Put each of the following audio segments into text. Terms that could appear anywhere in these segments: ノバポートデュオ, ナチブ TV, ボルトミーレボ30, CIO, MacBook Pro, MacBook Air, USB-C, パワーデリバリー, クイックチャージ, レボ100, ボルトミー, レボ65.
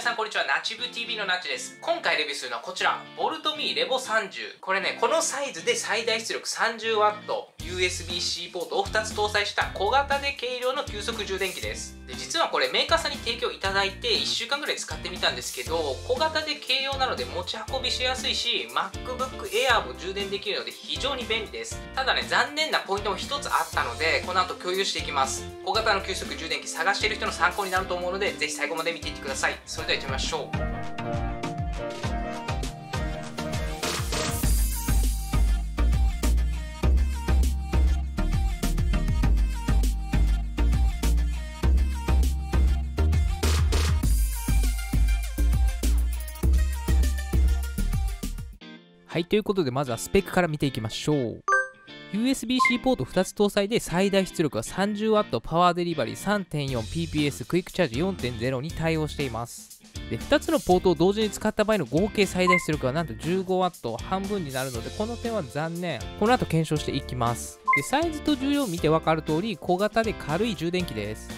皆さんこんにちは、ナチブ TV のナチです。今回レビューするのはこちら、ボルトミーレボ30。これね、このサイズで最大出力 30W、USB-C ポートを2つ搭載した小型で軽量の急速充電器です。で、実はこれメーカーさんに提供いただいて1週間ぐらい使ってみたんですけど、小型で軽量なので持ち運びしやすいし、MacBook Air も充電できるので非常に便利です。ただね、残念なポイントも1つあったので、この後共有していきます。小型の急速充電器探している人の参考になると思うので、ぜひ最後まで見ていってください。それでは行ってみましょう。はい、ということでまずはスペックから見ていきましょう。USB-C ポート2つ搭載で最大出力は 30W、 パワーデリバリー 3.4 PPS、 クイックチャージ 4.0 に対応しています。で、2つのポートを同時に使った場合の合計最大出力はなんと 15W、 半分になるのでこの点は残念。この後検証していきます。で、サイズと重量を見て分かる通り小型で軽い充電器です。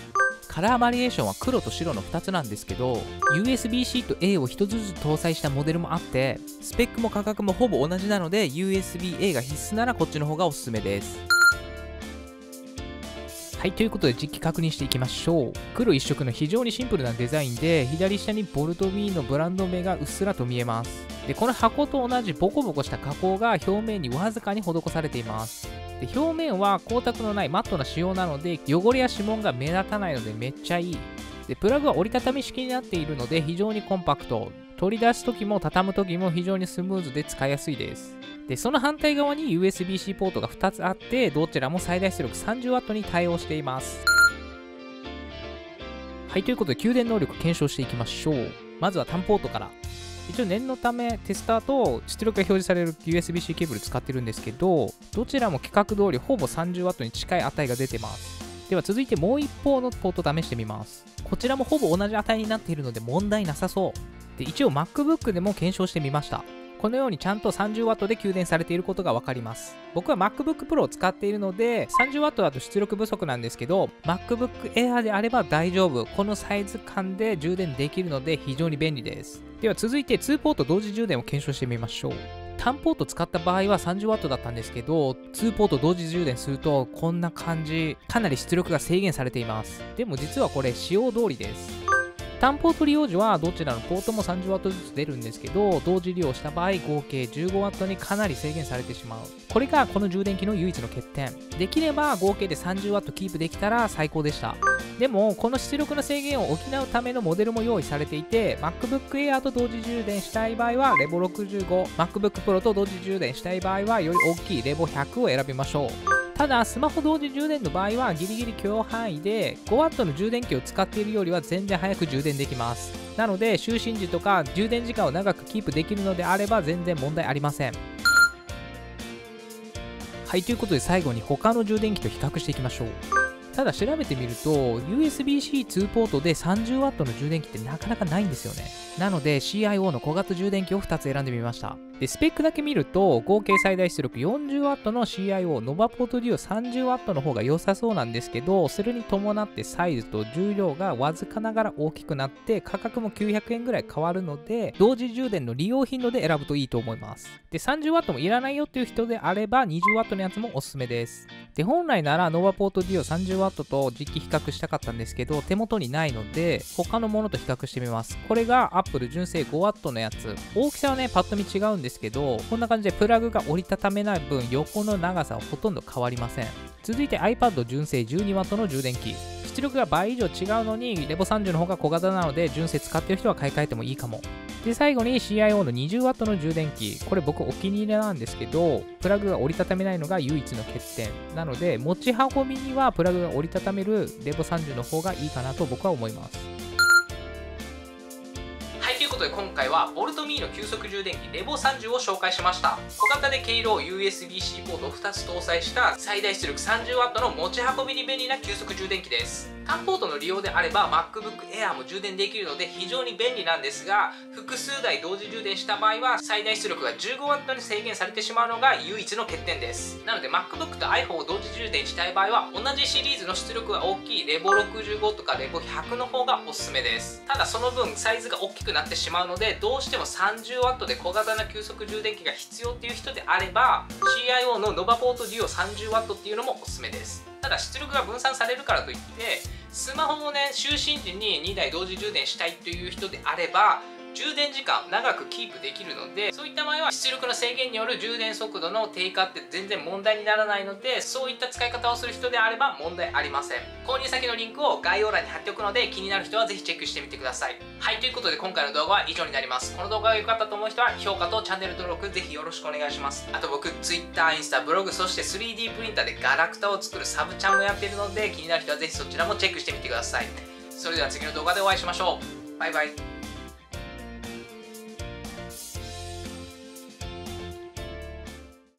カラーバリエーションは黒と白の2つなんですけど、 USB-C と A を1つずつ搭載したモデルもあって、スペックも価格もほぼ同じなので USB-A が必須ならこっちの方がおすすめです。はい、ということで実機確認していきましょう。黒一色の非常にシンプルなデザインで、左下にボルトミーのブランド名がうっすらと見えます。で、この箱と同じボコボコした加工が表面にわずかに施されています。で、表面は光沢のないマットな仕様なので汚れや指紋が目立たないのでめっちゃいい。で、プラグは折りたたみ式になっているので非常にコンパクト、取り出す時も畳む時も非常にスムーズで使いやすいです。で、その反対側に USB-C ポートが2つあって、どちらも最大出力 30W に対応しています。はい、ということで給電能力検証していきましょう。まずは単ポートから。一応念のためテスターと出力が表示される USB-C ケーブル使ってるんですけど、どちらも規格通りほぼ 30W に近い値が出てます。では続いてもう一方のポート試してみます。こちらもほぼ同じ値になっているので問題なさそう。で、一応 MacBook でも検証してみました。このようにちゃんと 30W で給電されていることが分かります。僕は MacBook Pro を使っているので 30W だと出力不足なんですけど、 MacBook Air であれば大丈夫、このサイズ感で充電できるので非常に便利です。では続いて2ポート同時充電を検証してみましょう。単ポート使った場合は 30W だったんですけど、2ポート同時充電するとこんな感じ、かなり出力が制限されています。でも実はこれ使用通りです。単ポート利用時はどちらのポートも 30W ずつ出るんですけど、同時利用した場合合計 15W にかなり制限されてしまう。これがこの充電器の唯一の欠点。できれば合計で 30W キープできたら最高でした。でもこの出力の制限を補うためのモデルも用意されていて、 MacBook Air と同時充電したい場合はレボ65、 MacBook Pro と同時充電したい場合はより大きいレボ100を選びましょう。ただスマホ同時充電の場合はギリギリ許容範囲で 5W の充電器を使っているよりは全然早く充電できます。なので就寝時とか充電時間を長くキープできるのであれば全然問題ありません。はい、ということで最後に他の充電器と比較していきましょう。ただ調べてみると USB-C2 ポートで 30W の充電器ってなかなかないんですよね。なので CIO の小型充電器を2つ選んでみました。で、スペックだけ見ると合計最大出力 40W の CIO ノバポート利用 30W の方が良さそうなんですけど、それに伴ってサイズと重量がわずかながら大きくなって価格も900円ぐらい変わるので、同時充電の利用頻度で選ぶといいと思います。で、 30W もいらないよっていう人であれば 20W のやつもおすすめです。で、本来ならノバポートデュオ 30W と実機比較したかったんですけど手元にないので他のものと比較してみます。これが Apple 純正 5W のやつ。大きさはねパッと見違うんですけど、こんな感じでプラグが折りたためない分横の長さはほとんど変わりません。続いて iPad 純正 12W の充電器。出力が倍以上違うのにレボ30の方が小型なので純正使ってる人は買い替えてもいいかも。で、最後に CIO の 20W の充電器。これ僕お気に入りなんですけど、プラグが折りたためないのが唯一の欠点なので、持ち運びにはプラグが折りたためるレボ30の方がいいかなと僕は思います。はい、ということで今回はボルトミーの急速充電器レボ30を紹介しました。小型で軽量 USB-C ポートを2つ搭載した最大出力 30W の持ち運びに便利な急速充電器です。単ポートの利用であれば MacBook Air も充電できるので非常に便利なんですが、複数台同時充電した場合は最大出力が 15W に制限されてしまうのが唯一の欠点です。なので MacBook と iPhone を同時充電したい場合は同じシリーズの出力が大きいレボ65とかレボ100の方がおすすめです。ただその分サイズが大きくなってしまうので、どうしても 30W で小型な急速充電器が必要っていう人であれば CIO のノバポートデュオ 30W っていうのもおすすめです。ただ出力が分散されるからといってスマホをね、就寝時に2台同時充電したいという人であれば充電時間長くキープできるので、そういった場合は出力の制限による充電速度の低下って全然問題にならないので、そういった使い方をする人であれば問題ありません。購入先のリンクを概要欄に貼っておくので、気になる人はぜひチェックしてみてください。はい、ということで今回の動画は以上になります。この動画が良かったと思う人は評価とチャンネル登録ぜひよろしくお願いします。あと僕 Twitter、インスタ、ブログ、そして 3D プリンターでガラクタを作るサブチャンもやっているので、気になる人はぜひそちらもチェックしてみてください。それでは次の動画でお会いしましょう。バイバイ。